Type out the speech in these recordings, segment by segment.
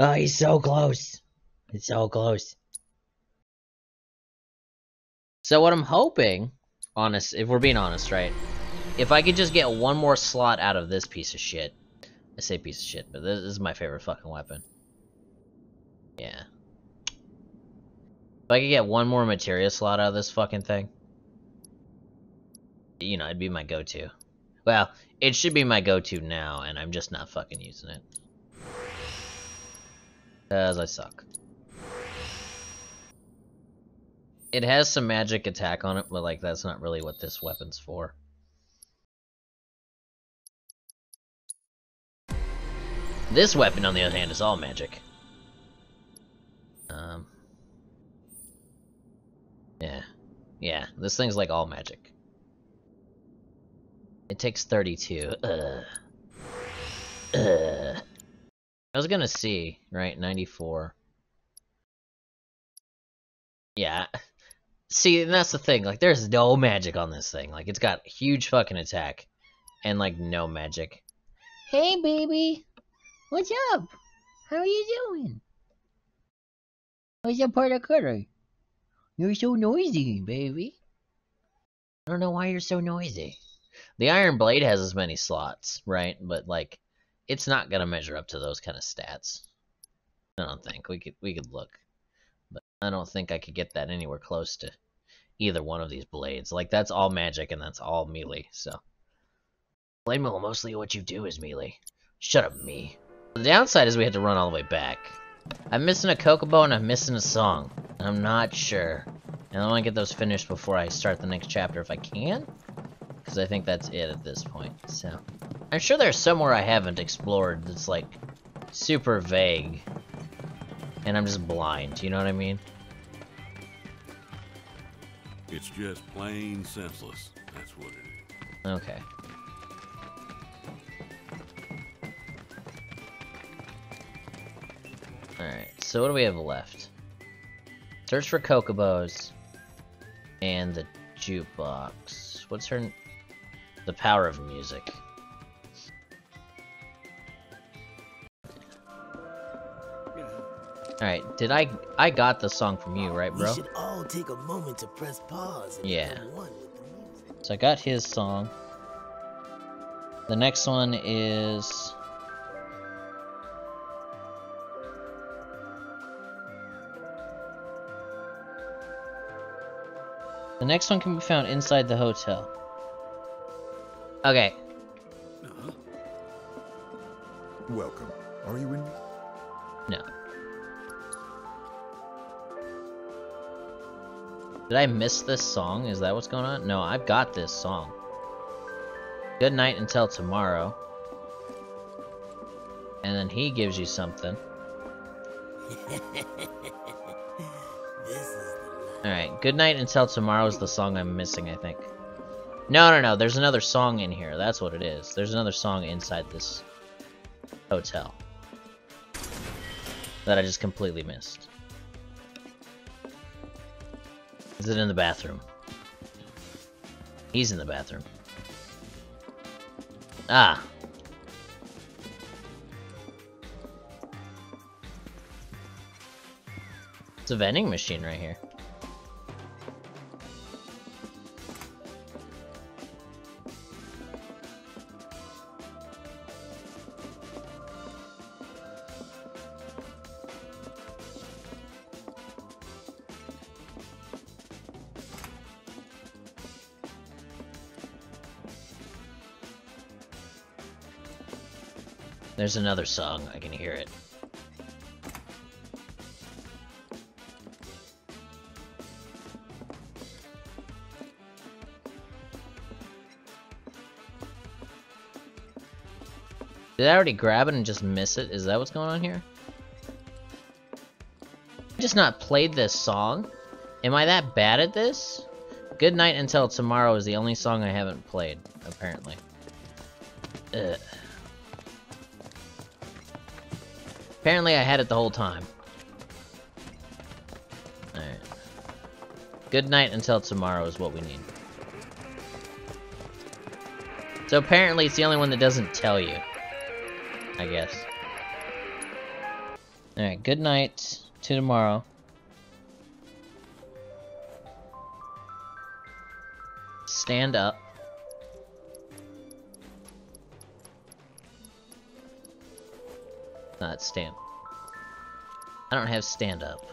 Oh, he's so close. It's so close. So what I'm hoping, honest, if we're being honest, right? If I could just get one more slot out of this piece of shit. I say piece of shit, but this is my favorite fucking weapon. Yeah. If I could get one more materia slot out of this fucking thing, you know, it'd be my go-to. Well, it should be my go-to now, and I'm just not fucking using it. Because I suck. It has some magic attack on it, but like that's not really what this weapon's for. This weapon, on the other hand, is all magic. Yeah, this thing's like all magic. It takes 32. I was gonna see, right? 94. Yeah. See, and that's the thing. Like, there's no magic on this thing. Like, it's got huge fucking attack. And, like, no magic. Hey, baby. What's up? How are you doing? What's up, part of cutter? You're so noisy, baby. I don't know why you're so noisy. The Iron Blade has as many slots, right? But, like, it's not gonna measure up to those kind of stats. I don't think. We could look. But I don't think I could get that anywhere close to either one of these blades. Like, that's all magic and that's all melee, so. Blade mill, mostly what you do is melee. Shut up, me. The downside is we had to run all the way back. I'm missing a Chocobo and I'm missing a song. And I'm not sure. And I want to get those finished before I start the next chapter if I can. Because I think that's it at this point, so. I'm sure there's somewhere I haven't explored that's, like, super vague. And I'm just blind, you know what I mean? It's just plain senseless. That's what it is. Okay. Alright, so what do we have left? Search for Chocobos. And the jukebox. What's her... The power of music. Alright, did I got the song from you, right, bro? We should all take a moment to press pause and become one with the music. So I got his song. The next one is... The next one can be found inside the hotel. Okay. Welcome. Are you in? No. Did I miss this song? Is that what's going on? No, I've got this song. Good night until tomorrow. And then he gives you something. Alright, good night until tomorrow is the song I'm missing, I think. No, there's another song in here. That's what it is. There's another song inside this hotel. That I just completely missed. Is it in the bathroom? He's in the bathroom. Ah. It's a vending machine right here. There's another song, I can hear it. Did I already grab it and just miss it? Is that what's going on here? I just not played this song? Am I that bad at this? Good night until tomorrow is the only song I haven't played, apparently. Ugh. Apparently I had it the whole time. Alright. Good night until tomorrow is what we need. So apparently it's the only one that doesn't tell you. I guess. Alright, good night. To tomorrow. Stand up. Not stand. I don't have stand up.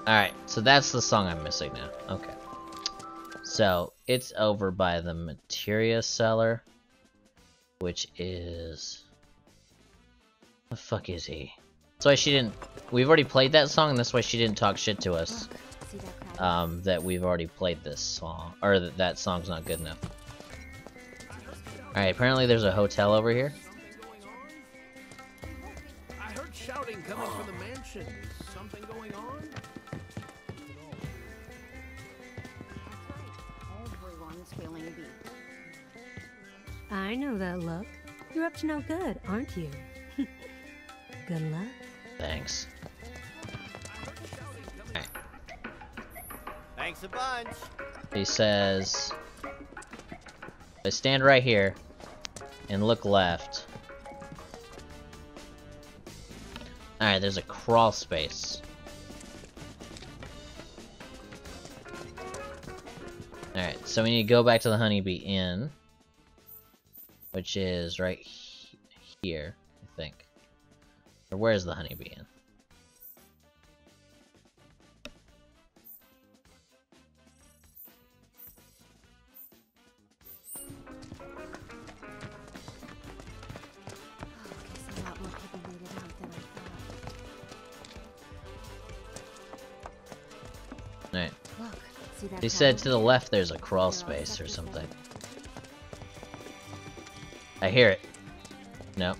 Alright, so that's the song I'm missing now. Okay. So, it's over by the materia cellar. Which is... the fuck is he? That's why she didn't... We've already played that song, and that's why she didn't talk shit to us. That we've already played this song. Or that song's not good enough. Alright, apparently there's a hotel over here. I heard shouting coming from the mansion. Is something going on? I know that look. You're up to no good, aren't you? Good luck. Thanks. Right. Thanks a bunch. He says, I stand right here and look left. Alright, there's a crawl space. Alright, so we need to go back to the Honeybee Inn, which is right here, I think. Or where's the Honeybee Inn? Alright. He said to the left there's a crawl space or something. I hear it. No.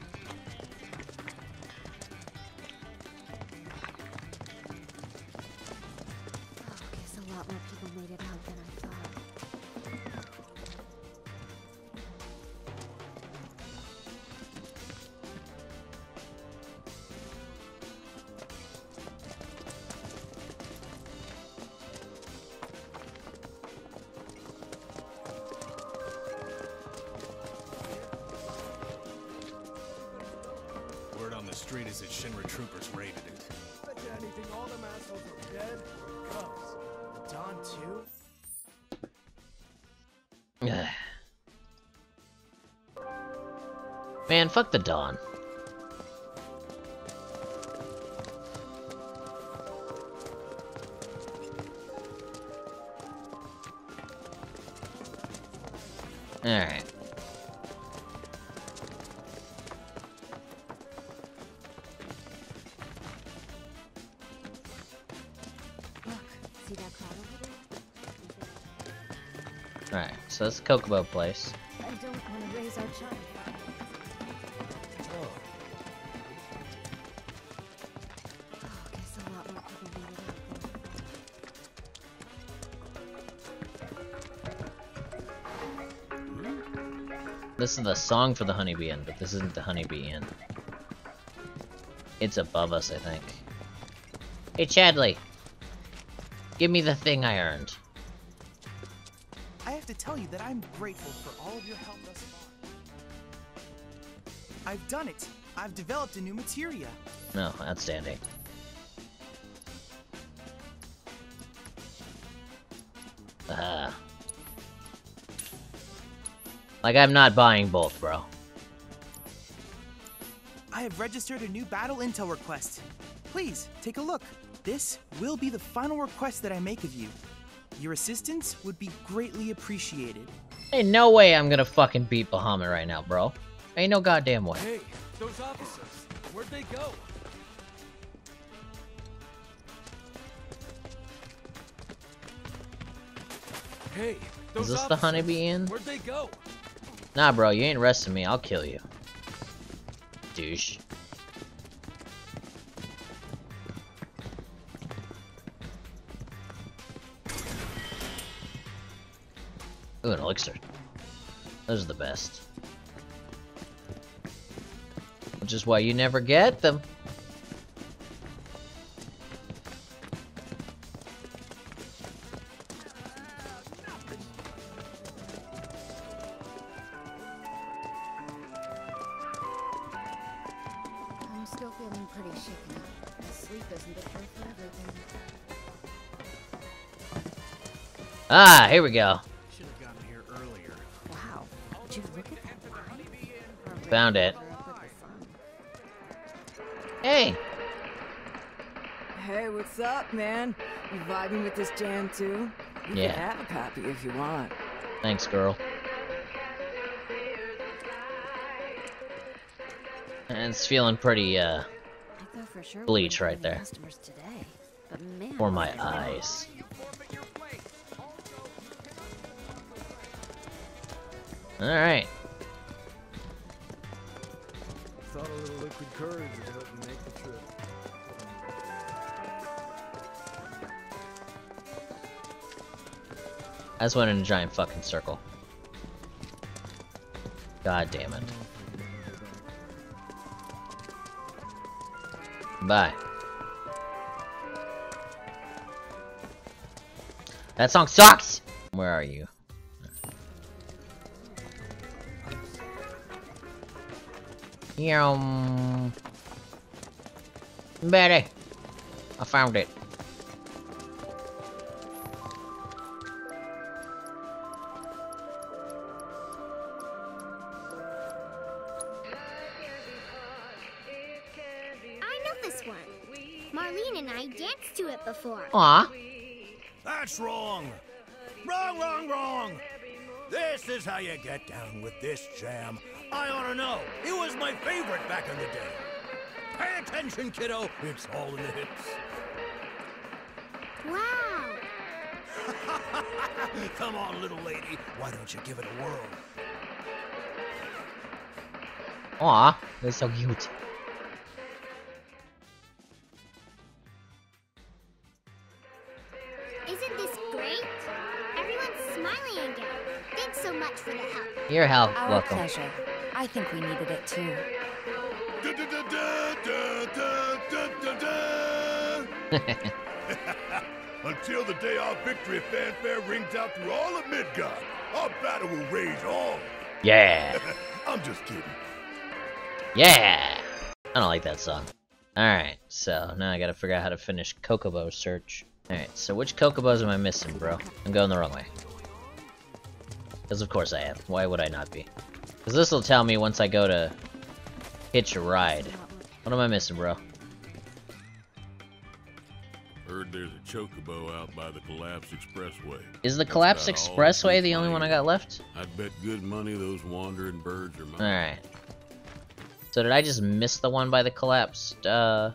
Street is that Shinra troopers raided it. Bet you anything all them assholes are dead. Cubs. Don too. Man, fuck the Don. All right. Alright, so that's the Chocobo place. I don't want to raise our child. Oh. This is the song for the Honeybee Inn, but this isn't the Honeybee Inn. It's above us, I think. Hey, Chadley! Give me the thing I earned. I have to tell you that I'm grateful for all of your help thus far. I've done it. I've developed a new materia. No, oh, outstanding. Like, I'm not buying both, bro. I have registered a new battle intel request. Please, take a look. This will be the final request that I make of you. Your assistance would be greatly appreciated. Ain't no way I'm gonna fucking beat Bahamut right now, bro. Ain't no goddamn way. Hey, those officers, where'd they go? Hey, those officers. Is this the Honeybee Inn? Where'd they go? Nah, bro, you ain't arresting me. I'll kill you. Douche. Ooh, an elixir. Those are the best. Which is why you never get them. I'm still feeling pretty shaken up. My sleep isn't the cure for everything. Ah, here we go. Should have gotten here earlier. Wow. Did you look at that? Found it. Hey. Hey, what's up, man? You vibing with this jam too? You yeah. Can have a copy if you want. Thanks, girl. And it's feeling pretty, bleach right there. For my eyes. Alright. Thought a little liquid courage would help me make the trip. I just went in a giant fucking circle. God damn it. Bye. That song sucks! Where are you? Yum. Betty! I found it. Aww. That's wrong. Wrong, wrong, wrong. This is how you get down with this jam. I ought to know. It was my favorite back in the day. Pay attention, kiddo. It's all in the hips. Wow. Come on, little lady. Why don't you give it a whirl? Aww, that's so cute. Your help, welcome. Pleasure. I think we needed it too. Until the day our victory fanfare rings out through all of Midgar, our battle will rage on. Yeah. I'm just kidding. Yeah. I don't like that song. All right, so now I gotta figure out how to finish Chocobo's search. All right, so which Chocobos am I missing, bro? I'm going the wrong way. Because of course I am. Why would I not be? Because this will tell me once I go to hitch a ride. What am I missing, bro? Heard there's a Chocobo out by the Collapsed Expressway. Is the Collapsed Expressway the only one I got left? I bet good money those wandering birds are mine. Alright. So did I just miss the one by the collapsed, or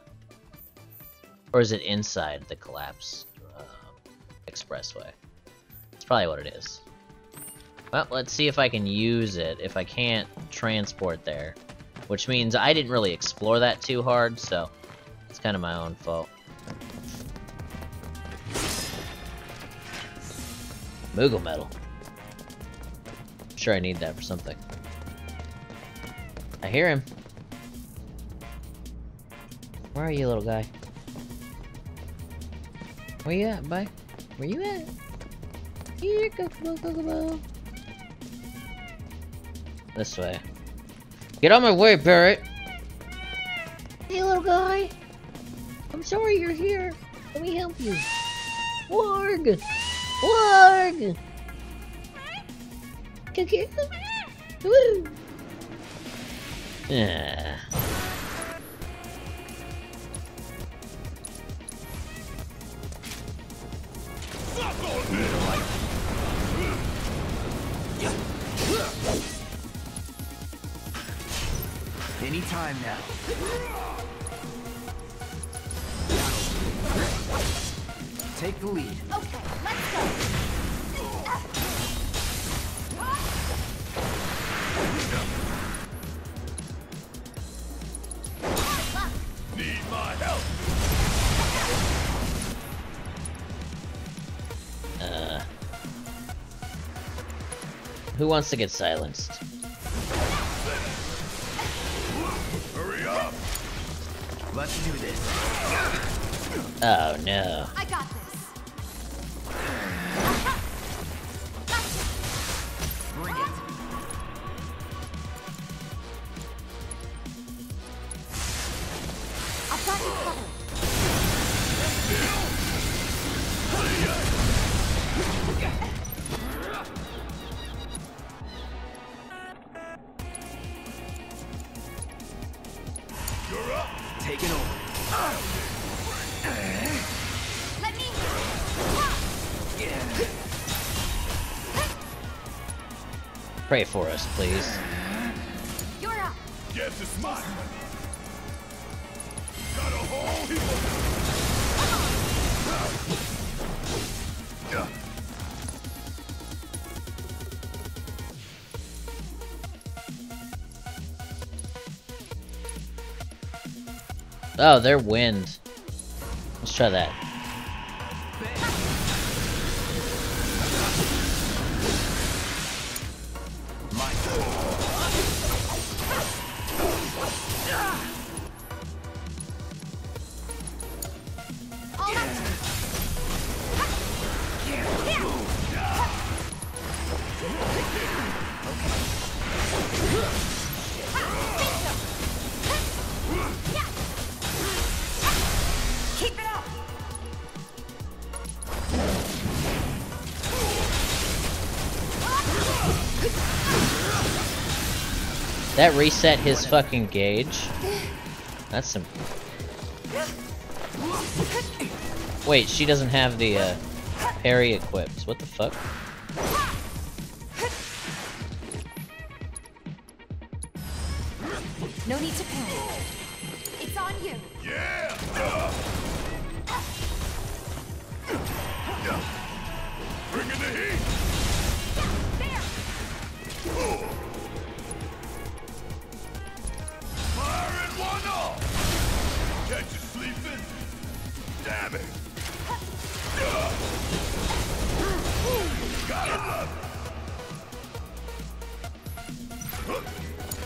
is it inside the Collapsed Expressway? That's probably what it is. Well, let's see if I can use it, if I can't transport there. Which means I didn't really explore that too hard, so it's kind of my own fault. Moogle metal. I'm sure I need that for something. I hear him. Where are you, little guy? Where you at, bud? Where you at? Here, go. This way. Get on my way, Barret! Hey, little guy! I'm sorry you're here. Let me help you. Warg! Warg! Cuckoo! Woo! Yeah. Any time now. Take the lead. Okay, let's go. Need my help. Who wants to get silenced? Let's do this. Oh no. I got this. Bring it. I've got you covered. You're up. Taking over. Let me. Pray for us, please. You're up. Get to smart. Got a whole heap of them. Oh, they're wind. Let's try that. That reset his fucking gauge. That's some. Wait, she doesn't have the parry equipped. What the fuck? No need to panic. It's on you. Yeah. Bring in the heat. Damn it! Got it up.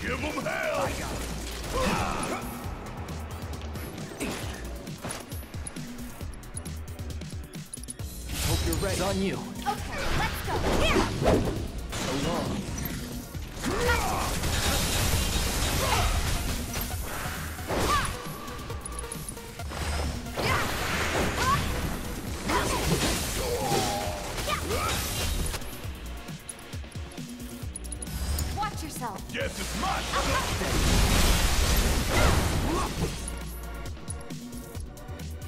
Give him hell! I got it. Hope you're right on you. Okay, let's go. Here. So long.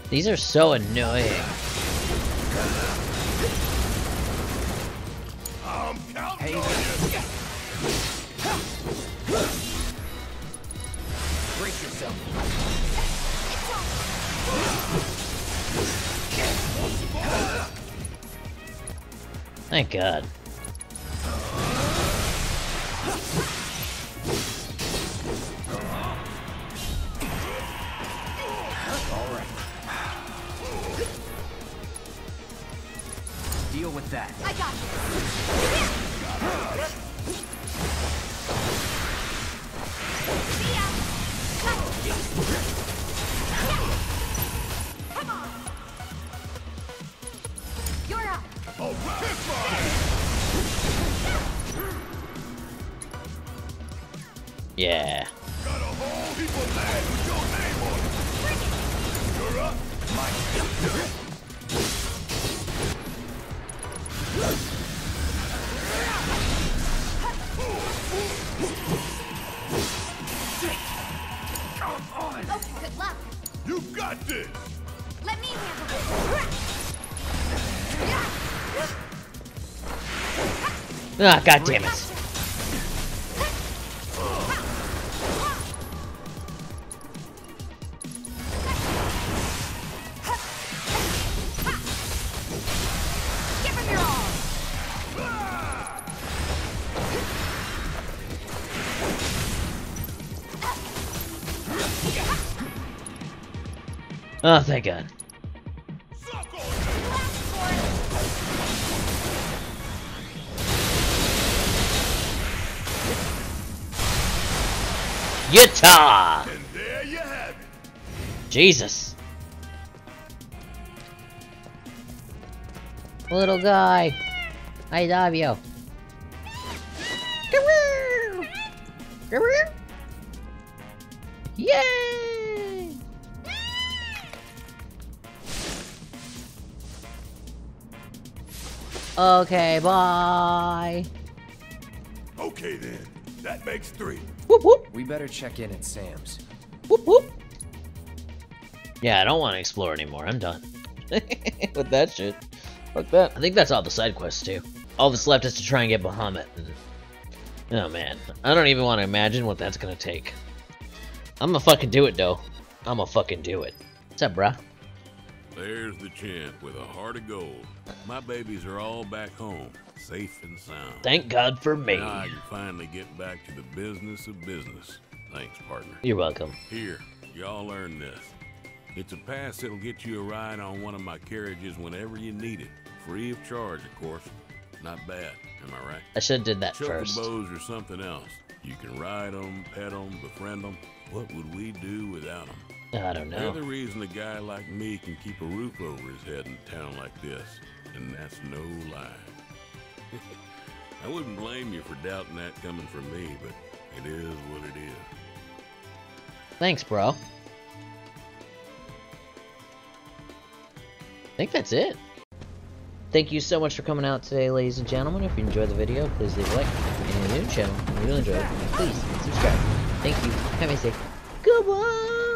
These are so annoying. I'm counting on you. Brace yourself. Thank God. That. I got you. Come on. You're up. Oh, yeah. Got a whole heap of land with your name on it. You're up. My this. Let me handle this. Ah, God damn it. Oh, thank God. Utah! And there you have it. Jesus. Little guy. I love you. Come here. Come here. Yay! Okay, bye. Okay then, that makes 3. Whoop whoop. We better check in at Sam's. Whoop whoop. Yeah, I don't want to explore anymore. I'm done with that shit. Fuck that. I think that's all the side quests too. All that's left is to try and get Bahamut. Oh man, I don't even want to imagine what that's gonna take. I'm gonna fucking do it though. I'm gonna fucking do it. What's up, bruh? There's the champ with a heart of gold. My babies are all back home, safe and sound. Thank God for me. Now I can finally get back to the business of business. Thanks, partner. You're welcome. Here, y'all earn this. It's a pass that'll get you a ride on one of my carriages whenever you need it. Free of charge, of course. Not bad, am I right? I should have did that first. Chocobos or something else. You can ride them, pet them, befriend them. What would we do without them? I don't know. They're the reason a guy like me can keep a roof over his head in a town like this. And that's no lie. I wouldn't blame you for doubting that coming from me, but it is what it is. Thanks, bro. I think that's it. Thank you so much for coming out today, ladies and gentlemen. If you enjoyed the video, please leave a like. And if you're new to the channel and you really enjoyed it, please subscribe. Thank you. Have a safe. Goodbye.